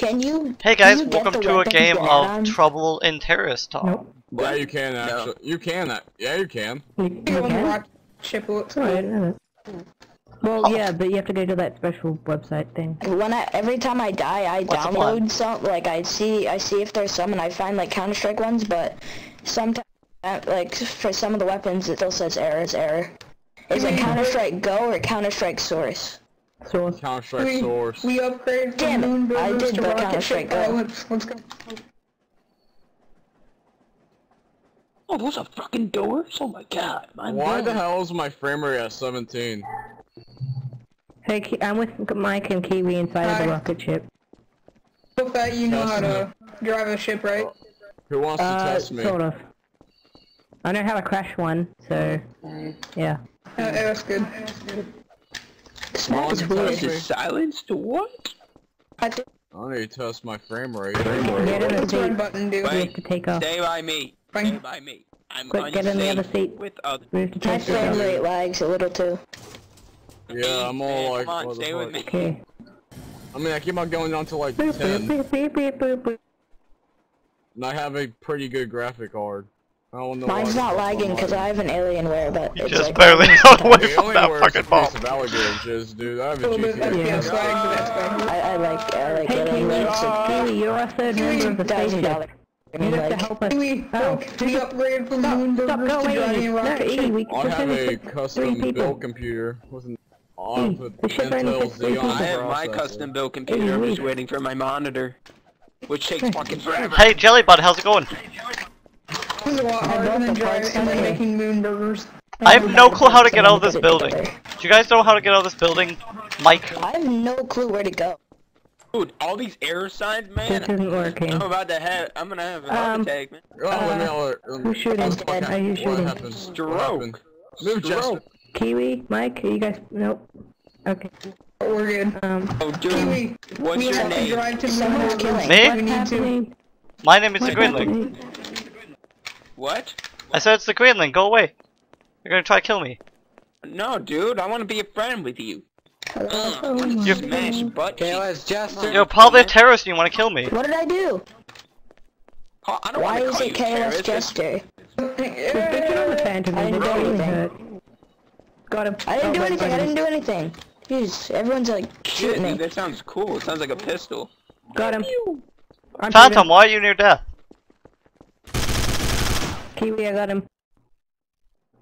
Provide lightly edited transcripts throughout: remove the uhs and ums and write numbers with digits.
Can you? Hey guys, welcome to a game of Trouble in Terrorist Town. Nope. Yeah, you can actually. No. You can. Yeah, you can. You can. Well, yeah, but you have to go to that special website thing. When every time I die, I download some. Like I see if there's some, and I find like Counter-Strike ones. But sometimes, like for some of the weapons, it still says error. Is it Counter-Strike Go or Counter-Strike Source? Counter-Strike Source. We upgraded from Moonbird. I did the Counter-Strike Go. Let's go. Oh, those are fucking doors? Oh my god. Why the hell is my frame rate at 17? Hey, I'm with Mike and Kiwi inside of the rocket ship. Hope that you know how to drive a ship, right? Who wants to test me? Sort of. I know how to crash one, so... yeah. That's good. This map is weird. Silenced? What? I need to test my frame rate. What's the red button do? Frank, to take off. Stay by me. Stay by me. I'm quick, get in the other seat. With others. My frame rate lags a little too. Yeah, I'm all like... Come on, stay with me. Okay. I mean, I keep on going down to like 10. And I have a pretty good graphic card. Mine's not lagging because I have an Alienware, but you it's just like, barely got away from that fucking ball. Dude. I like Alienware. Kiwi, you're our third member of the station. You have to help us. We upgraded from Moonbird to I have a custom-built computer with an output Intel Xeon. I have my custom-built computer. I'm just waiting for my monitor, which takes fucking forever. Hey, Jellybud, how's it going? This is a lot harder than making moon burgers. I have no clue how to get out of this building. Do you guys know how to get out of this building, Mike? I have no clue where to go. Dude, all these error signs, man. I'm about to have. I'm gonna have an attack, man. Who's shooting? Are you shooting? Stroke. Move, Justin. Kiwi, Mike, are you guys? Nope. Okay. We're good. Oh, Kiwi. What's your name? Me? My name is TheGreenLing. What? I said it's TheGreenLing, go away. You're gonna try to kill me. No, dude, I wanna be a friend with you. You smash butt cheeks. You're probably a terrorist and you wanna kill me. What did I do? I don't Why is it KLS Jester? I didn't do anything. Got him. I didn't do anything. Jeez, everyone's like shooting me. That sounds cool, it sounds like a pistol. Got him. Phantom, why are you near death? Kiwi, I got him.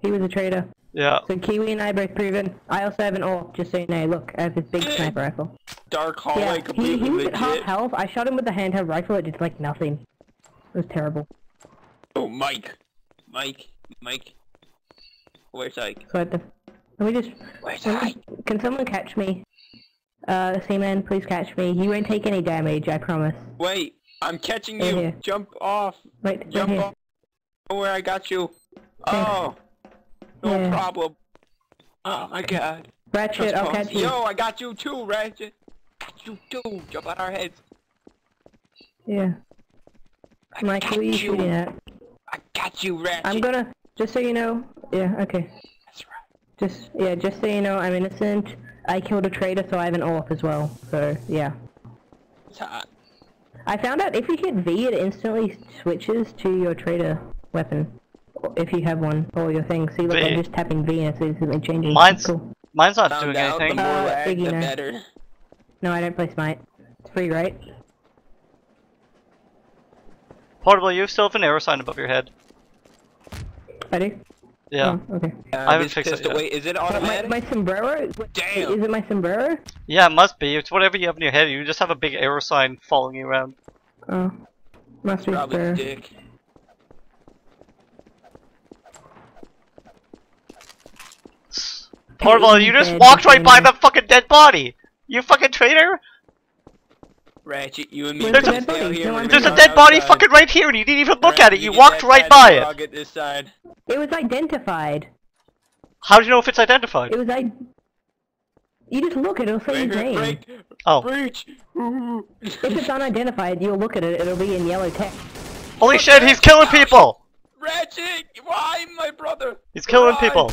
He was a traitor. Yeah. So Kiwi and I both proven. I also have an AWP, just so you know. Look, I have this big sniper rifle. Dark hallway, yeah, completely he was legit. At half health. I shot him with the handheld rifle. It did like nothing. It was terrible. Oh, Mike. Where's Ike? So let me just. Where's Ike? Can someone catch me? Seaman, please catch me. You won't take any damage. I promise. Wait, I'm catching you. Here. Jump off. Wait, jump off. Where I got you. Oh, no problem. Oh my god. Ratchet, I'll catch you. Yo, I got you too, Ratchet. Got you too. Jump on our heads. Yeah. Mike, who are you shooting at? I got you, Ratchet. I'm gonna, just so you know, yeah, okay. That's right. Just so you know, I'm innocent. I killed a traitor, so I have an AWP as well. So, yeah. It's hot. I found out if you hit V, it instantly switches to your traitor weapon, if you have one, or your thing. See, look, I'm just tapping V and it's instantly changing. Mine's not doing anything. The more lag, the better. No, I don't play Smite. It's free, right? Portable, you still have an arrow sign above your head. I do? Yeah. Oh, okay. I haven't fixed it yet. Wait, is it automatic? My sombrero? Damn! Is it my sombrero? Yeah, it must be. It's whatever you have in your head. You just have a big arrow sign following you around. Oh. Must be probably dick. Portable, you just walked right by the fucking dead body! You fucking traitor! Ratchet, you and me. There's a dead body fucking right here and you didn't even look at it, you walked right by it! I'll get this side. It was identified. How do you know if it's identified? It was you just look at it, it'll say your name. Breach. If it's unidentified, you'll look at it, it'll be in yellow text. Holy shit, he's killing people! Ratchet, why my brother? He's killing people.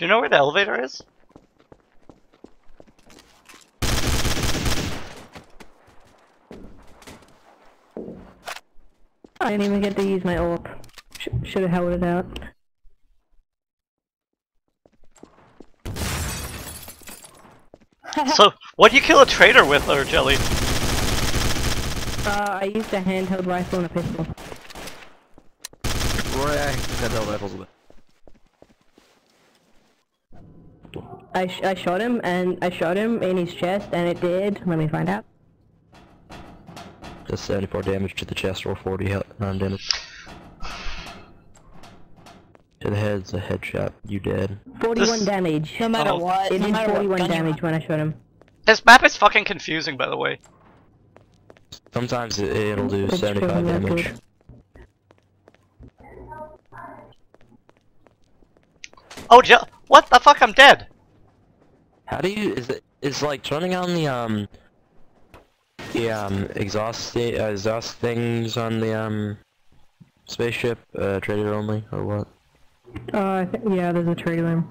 Do you know where the elevator is? I didn't even get to use my ult. Should have held it out. So, what do you kill a traitor with, or Jelly? I used a handheld rifle and a pistol. Roy, I handheld rifles with. I shot him, and I shot him in his chest, and it did. Let me find out. That's 74 damage to the chest, or 40 damage. To the head, it's a headshot. You dead. 41 damage. No matter what. It did 41 damage when I shot him. This map is fucking confusing, by the way. Sometimes it'll do 75 damage. Oh, what the fuck? I'm dead! How do you... It's like turning on the, exhaust things on the, spaceship, trader only, or what? Yeah, there's a trader room.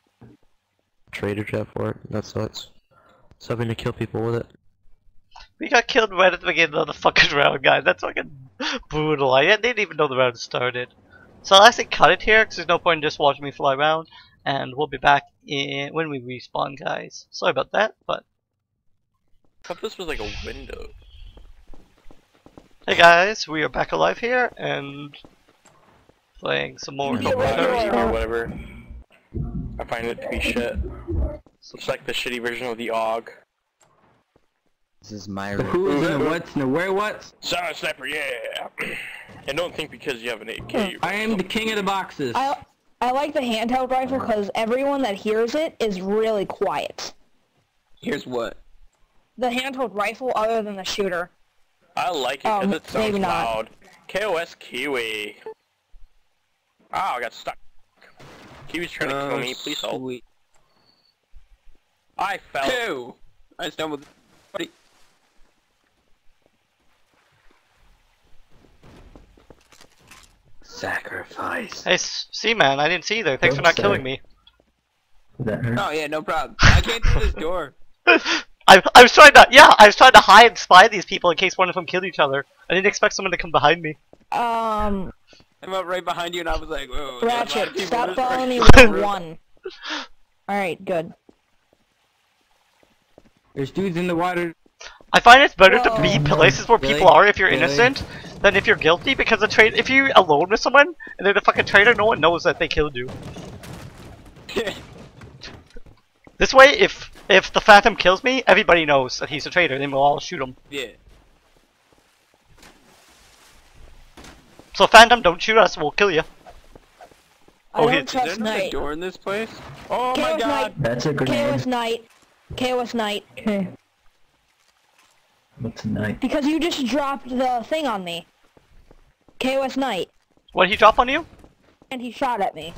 Trader trap for it, that sucks. Something to kill people with it. We got killed right at the beginning of the fucking round, guys. That's fucking brutal. I didn't even know the round started. So I'll actually cut it here, because there's no point in just watching me fly around. And we'll be back in when we respawn, guys. Sorry about that, but... I thought this was like a window. Hey guys, we are back alive here, and... playing some more... or whatever. I find it to be shit. So it's like the shitty version of the AUG. This is my... Who's in the what's in the where what? Silent Sniper, yeah! And don't think because you have an AK... I am the king of the boxes! I like the handheld rifle because everyone that hears it is really quiet. Here's what? The handheld rifle other than the shooter. I like it because it sounds loud. KOS Kiwi. Ah, I got stuck. Kiwi's trying to kill me, please help. Sweet. I fell. Two. I stumbled. Buddy. Sacrifice. Hey, Seaman, I didn't see you there. Thanks for not killing me. Oh yeah, no problem. I can't do this door. I was trying to hide and spy these people in case one of them killed each other. I didn't expect someone to come behind me. I'm up right behind you and I was like, whoa. Ratchet, stop following me with one. Alright, good. There's dudes in the water. I find it's better to be places where people are if you're innocent than if you're guilty, because if you're alone with someone and they're the fucking traitor, no one knows that they killed you. This way, if the Phantom kills me, everybody knows that he's a traitor, then we'll all shoot him. Yeah. So Phantom, don't shoot us, we'll kill you. Is there a door in this place? Oh my god! That's a grenade. KOS Knight. KOS Knight. Okay. What's Knight? Because you just dropped the thing on me. KOS Knight. What did he drop on you? And he shot at me.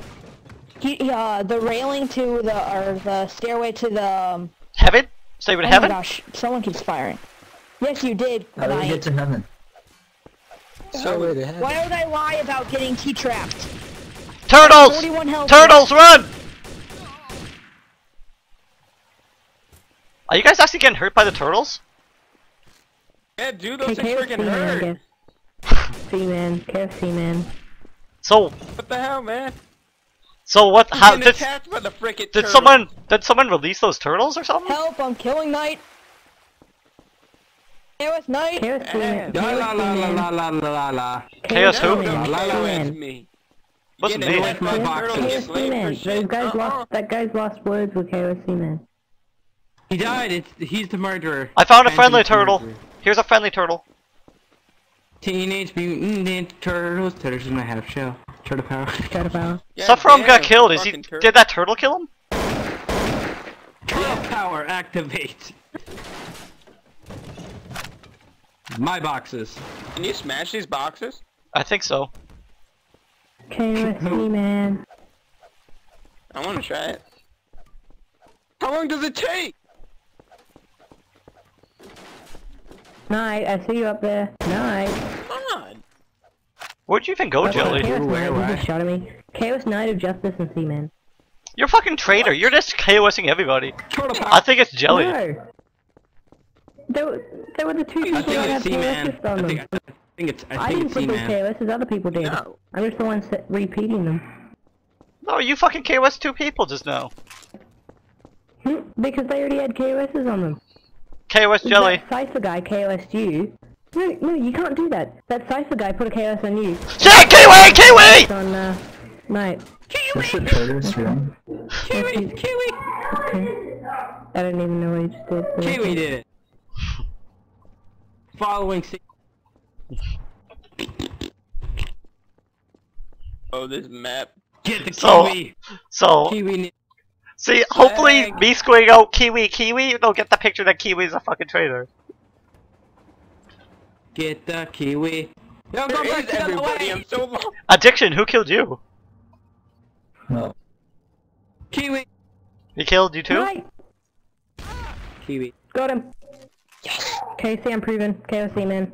He, the railing to the, or the stairway to the... heaven? Stay with heaven? Oh my gosh, someone keeps firing. Yes, you did. How did I get to heaven? So, why would I lie about getting T-trapped? Turtles! Turtles, run! Are you guys actually getting hurt by the turtles? Yeah, dude, those things freaking hurt. KFC man. So what the hell, man? So what? How did someone release those turtles or something? Help! I'm killing Knight. KOS Knight. KOS man. La la la la la la la. KOS who? La la la. What's me? KOS man. That guy's lost words with KOS man. He died. He's the murderer. I found a friendly turtle. Here's a friendly turtle. Teenage Mutant Turtles. Turtles in a half shell. Turtle power. Turtle power. Yeah, Saffron got killed. Is he? Did that turtle kill him? Turtle power activate. My boxes. Can you smash these boxes? I think so. KOS man. I want to try it. How long does it take? Night, I see you up there. Night. Come on. Where'd you even go, Jelly? KOS Knight, who just shot at me. KOS Knight of Justice and Seaman. You're a fucking traitor. What? You're just KOSing everybody. I think it's Jelly. No. They were the two people that had KOSs on them. I didn't think it was KOS as other people did. No. I'm just the one repeating them. No, you fucking KOS two people just now. Because they already had KOSs on them. KOS Jelly. That Cypher guy KOS'd you. No, no, you can't do that. That Cypher guy put a KOS on you. Shit! Kiwi! Kiwi! On, Night. Kiwi! Kiwi! Kiwi! Okay. I don't even know what he just did. Kiwi did it. Following... Oh, this map. Get the Kiwi! So... Kiwi... See, hopefully me squaring out Kiwi Kiwi, they'll get the picture that Kiwi's a fucking traitor. Get the Kiwi. No, go back to the way. I'm so lost. Addiction, who killed you? No. Kiwi. He killed you too? Right. Kiwi. Got him. Yes. KOC, I'm proven. KOC, man.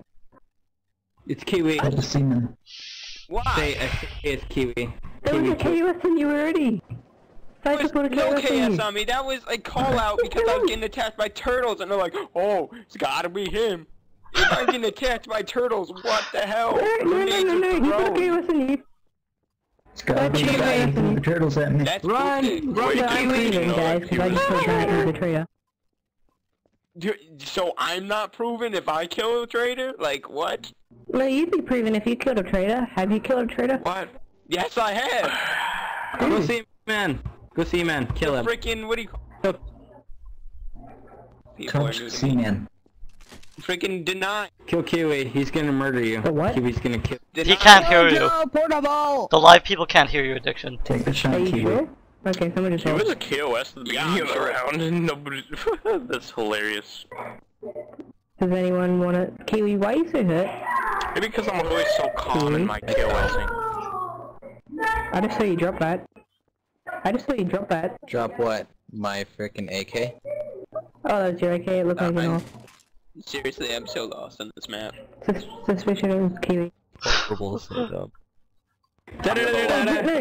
It's Kiwi. I just seen him. Why? It's Kiwi. There was a KOS in you already. There was no KS on me, that was a call out because I was getting attacked by turtles and they're like, oh, it's gotta be him. If I'm getting attacked by turtles, what the hell? No, you put KS. It's gotta be the turtles at me. Run, I'm leaving, guys, because I just put that in the traitor. So I'm not proven if I kill a traitor? Like, what? No, you'd be proven if you killed a traitor. Have you killed a traitor? What? Yes, I have! I don't see him, man. Go see man, kill him. Freaking, what do you call see man. Freaking deny. Kill Kiwi, he's gonna murder you. The what? Kiwi's gonna kill. He can't hear you. Portable. The live people can't hear you, Addiction. Take the shot, Kiwi. Sure? Okay, somebody just. There was a KOS in the beginning of the round and nobody. That's hilarious. Does anyone wanna. Kiwi, why are you so hurt? Maybe because I'm always so calm in my KOSing. I just saw you drop that. I just thought you dropped that. Drop what? My frickin' AK? Oh, that was your AK, it looked like an off. Seriously, I'm so lost on this map. Suspicion of Kiwi. Horrible setup. No,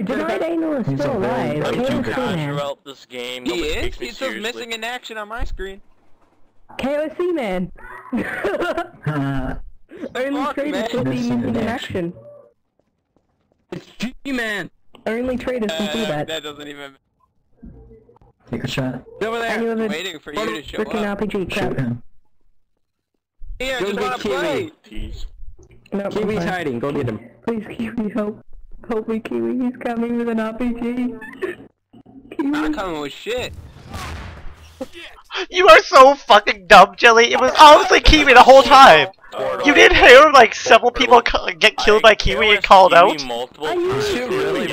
Denied Anal is still alive. I'm too controlled this game. He is? He's just missing in action on my screen. KOC man! Only traitors will be missing in action. It's G-Man! Only traitors can do that. That doesn't even. Take a shot. Over there. I'm waiting for you to show up. RPG crap. Yeah, just wanna play. No, Kiwi's hiding. Go get him. Please, Kiwi, help! Help me, Kiwi. He's coming with an RPG. I'm not coming with shit. You are so fucking dumb, Jelly. It was obviously Kiwi the whole time. You didn't hear like several people get killed by Kiwi and called out. Multiple. You should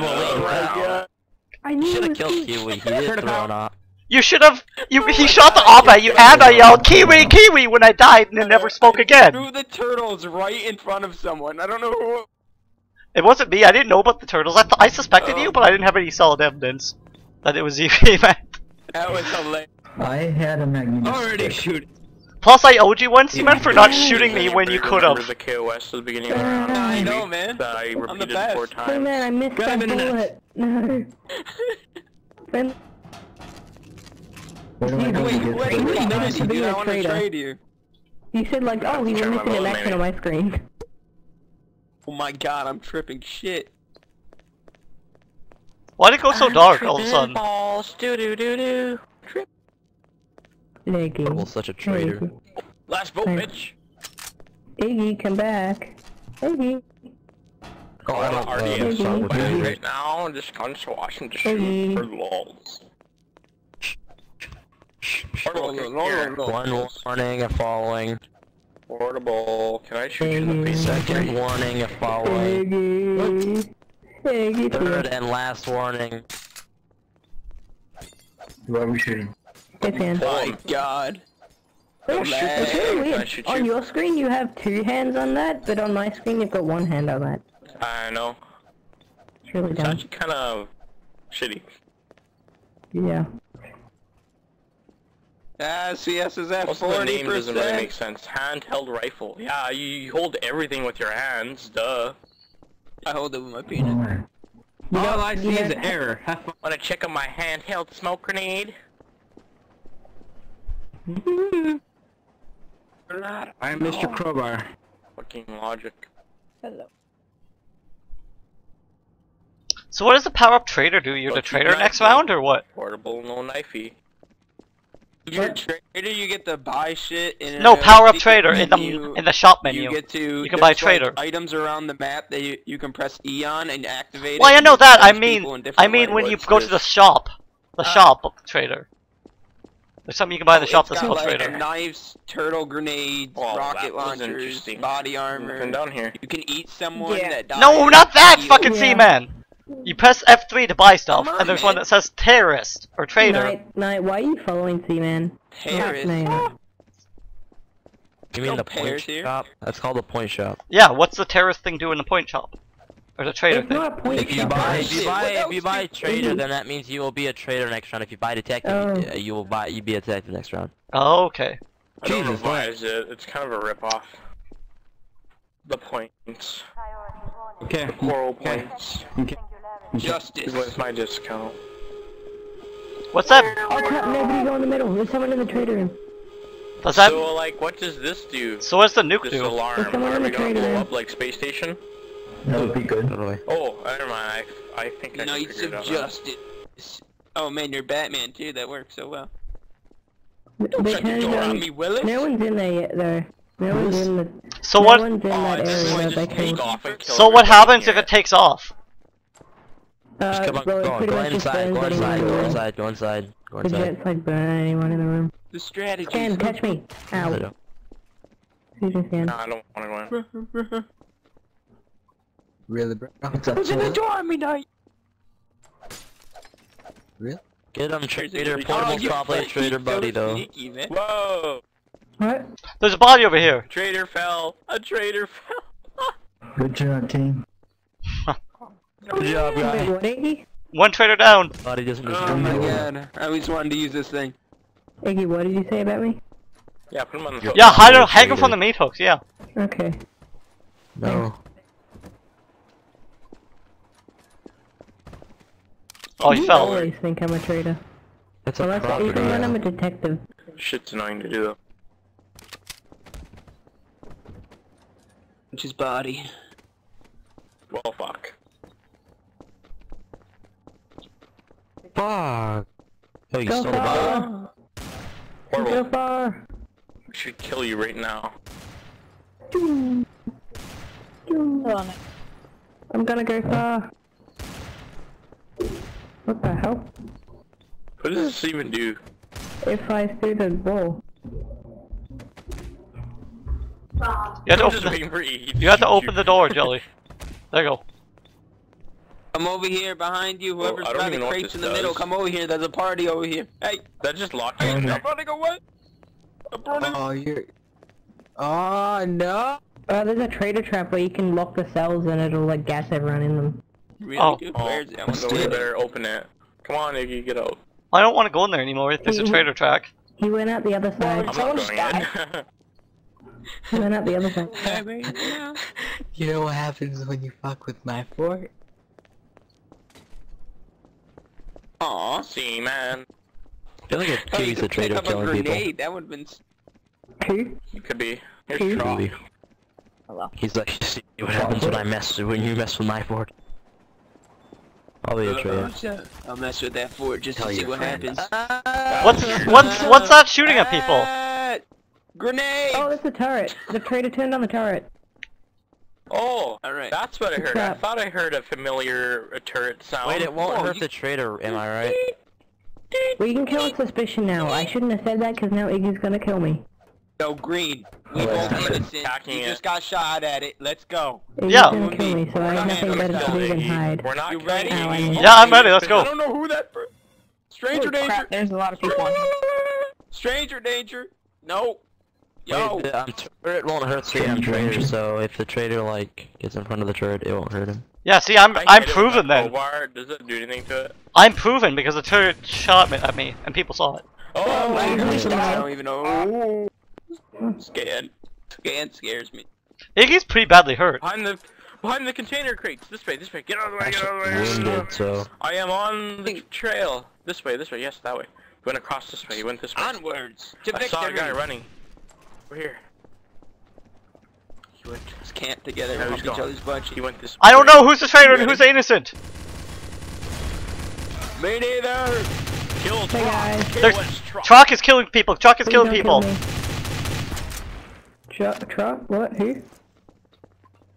have killed Kiwi. He did throw it off. You should have. He shot the op at you, and I yelled Kiwi, Kiwi when I died, and then never spoke again. Threw the turtles right in front of someone. I don't know who. It wasn't me. I didn't know about the turtles. I suspected you, but I didn't have any solid evidence that it was you. That was hilarious. I had a magnet. Already shoot. Plus, I OG once you meant for not shooting me when you could have. The KOS at the beginning of the round. I know, man. I repeated it 4 times. Oh, man, I missed that bullet. No. Wait, no, I want to trade you. You said like, oh, he's missing an action on my screen. Oh my god, I'm tripping shit. Why did it go so dark all of a sudden? Balls, doo doo doo doo. Trip. Iggy. Such a traitor. Iggy. Last vote, bitch. Iggy, come back. Iggy. Oh, I don't know. Iggy. Right now, I'm just going to watch him just shoot for lols. One warning, a following. Portable. Can I shoot you in the face? Second warning, a following. Iggy. Iggy. Third and last warning. Why are we shooting? Oh my god. That's really weird. On your screen you have 2 hands on that, but on my screen you've got 1 hand on that. I know. It's really dumb. It's actually kind of shitty. Yeah. CS is at 40%. Also the name doesn't really make sense. Handheld rifle. Yeah, you hold everything with your hands, duh. I hold it with my penis. All I see is an error. I want to check on my handheld smoke grenade. I'm Mr. Crowbar. Fucking logic. Hello. So what does the power-up trader do? You're the trader next round, or what? Portable, no knifey. You're a trader, you get to buy shit in power-up trader in the shop menu. You get to you can buy trader items around the map that you can press E on and activate. Well, I know that. I mean when you go to the shop, trader. There's something you can buy in the shop that's called trader. Knives, turtle grenades, rocket launchers, body armor. And down here, you can eat someone that dies. No, not that fucking Seaman. You press F3 to buy stuff, and there's one that says terrorist or trader. Knight, why are you following Seaman? Terrorist. You mean the point shop? That's called the point shop. Yeah, what's the terrorist thing do in the point shop? Or the trader thing? Not a point shop. If you buy trader, then that means you will be a trader next round. If you buy detective, you be a detective next round. Oh, okay. Jesus, why is it? It's kind of a ripoff. The points. Okay. The coral points. Okay. Justice. What's my discount? What's up? Oh crap, nobody go in the middle. There's someone in the trader room. What's up? So, like, what does this do? So what's the nuke do? This alarm. Are we gonna blow up, like, space station? That would be good. Oh, never mind. I think I can figure it out. Knights of Justice. Oh man, you're Batman too. That works so well. Don't shut the door on me, Willis. No one's in there yet, though. So what? So what happens if it takes off? Just come on, go inside, go inside, go inside, go inside, go inside. It's like burn anyone in the room. The strategy. Sam, catch me. Ow. Nah, I don't want to go in. Really, bro? Who's in the door on me, Knight? Really? Get him, trader. Portable copy, trader buddy, though. Whoa. What? There's a body over here. Traitor fell. A traitor fell. Good job, team. Good job, guy. One traitor down. Body just oh my god. I always wanted to use this thing. Iggy, what did you say about me? Yeah, put him on the hook. Yeah, hang him from the meat hooks, yeah. Okay. No. Oh, he fell. I always think I'm a traitor. That's a problem. Even when I'm a detective. Shit's annoying to do, though. His body. Well, fuck. Fuck. Oh, you stole the body. Go far. We should kill you right now. I'm gonna go far. What the hell? What does this even do? It flies through the wall. You have to open the door, Jelly. There you go. Come over here, behind you, whoever's trying to crates in the middle, come over here, there's a party over here. Hey! That just locked you in. I'm running away! I'm running! Oh, you're... Oh, no! There's a trader trap where you can lock the cells and it'll, like, gas everyone in them. Really good players, I'm gonna go over there, open it. Come on, Iggy, get out. I don't want to go in there anymore, there's a trader track. He went out the other side. I'm not going in. Why not the other thing? You know what happens when you fuck with my fort? Aw, see, man. I feel like a kid's a traitor killing people. That would've been... Who? It could be. Here's Troll. Hello. He's like, see what happens when I mess when you mess with my fort. I'll be a traitor. I'll mess with that fort just to see what happens. What's that shooting at people? Grenade! Oh, that's the turret. The traitor turned on the turret. Oh, alright. That's what I heard. I thought I heard a familiar turret sound. Wait, it won't hurt the traitor, am I right? Well, you can kill with suspicion now. I shouldn't have said that because now Iggy's gonna kill me. No, Green. We both innocent. You just got shot at it. Let's go. Iggy's gonna kill me, so I have nothing better to do than hide. We're not ready. Yeah, I'm ready. Let's go. I don't know who that person is. Stranger danger. There's a lot of people on here. Stranger danger. No. Yo! Wait, it won't hurt the traitor, so if the traitor, like, gets in front of the turret, it won't hurt him. Yeah, see, I'm proven then. Does it do anything to it? I'm proven because the turret shot at me, and people saw it. Oh, I don't even know. Scan scares me. Iggy's pretty badly hurt. I'm the Behind the container crates! This way, get out of the way, get out of the way! Wounded, so. I am on the trail! This way, yes, that way. You went across this way, you went this way. Onwards! To victory. I saw a guy running. We're here. He went just camped together and each other's bunch. He went this way. I don't know who's the traitor and who's the innocent! Me neither! Kill Troc! Troc is killing people! Troc is killing people! Troc? What? Who?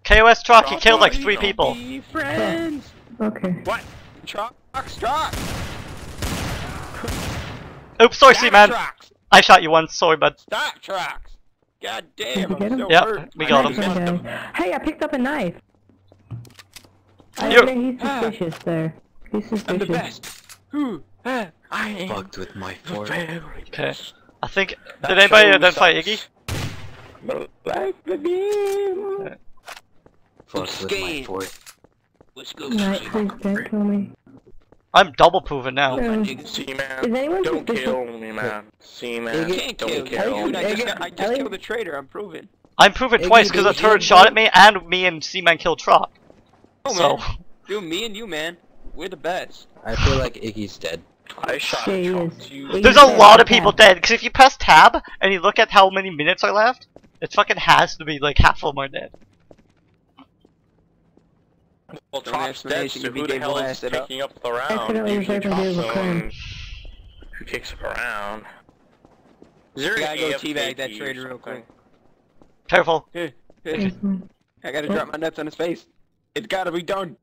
KOS Troc, he killed like 3 people. Friends. Okay. What? Troc? Troc! Oops, sorry, C-Man. I shot you once, sorry, bud. Stop, Troc! God damn, I'm so hurt. We got him. Hey, I picked up a knife. I think he's suspicious there. He's suspicious. I'm the best. Who? I am fucked with my fork. Okay. I think... Did anybody identify Iggy? Like the game! Fucked with my fork. Let's go. Night, please don't kill me. I'm double proven now. C-Man, don't kill me, man. C-Man, don't kill me. I just killed the traitor, I'm proven. I'm proven twice because a turret shot at me and C-Man killed Troc. So... Dude, me and you, man. We're the best. I feel like Iggy's dead. I shot Troc. There's a lot of people dead because if you press tab and you look at how many minutes are left, it fucking has to be like half of them are dead. Well, Trop's dead, so who the hell is picking up the round? Usually Trop's the one who picks up a round. You gotta go teabag that traitor real quick. Careful. I gotta drop my nuts on his face. It's gotta be done.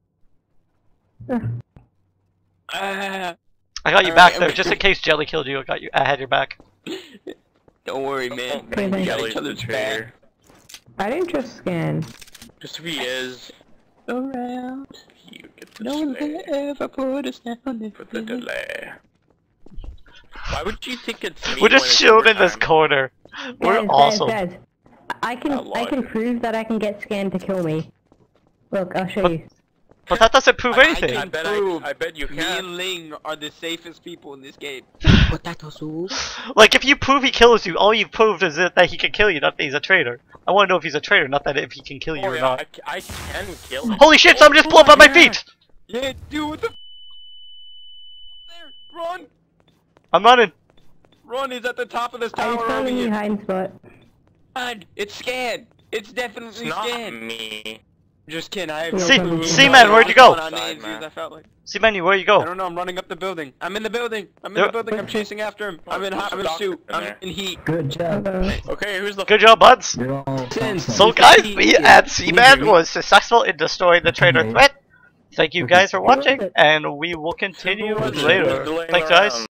I got you back though, just in case Jelly killed you, I had your back. Don't worry, man. Jelly's the traitor. I didn't just scan. Just who he is. Around. You get no one's gonna ever put us down for the delay. Why would you think it's me? We're just chilling in this corner. We're awesome. I can prove that I can get scanned to kill me. Look, I'll show you. But that doesn't prove anything. I bet you can. TheGreenLing are the safest people in this game. Like if you prove he kills you, all you've proved is that he can kill you, not that he's a traitor. I want to know if he's a traitor, not that if he can kill you or not. I can kill him. Holy shit! Someone just blew up on my feet. Yeah, dude, what the? There, run! I'm running. Run is at the top of this tower. I'm following you, hiding spot. God, it's scan. It's definitely scan. Not me. Just kidding, I have C-Man, where'd you go? C-Man, where'd you go? I don't know, I'm running up the building. I'm in the building. I'm chasing after him. I'm in hot pursuit. I'm in heat. Good job. Okay, who's the- Good job, buds. So guys, me and C-Man was successful in destroying the traitor threat. Thank you guys for watching, and we will continue later. Thanks guys.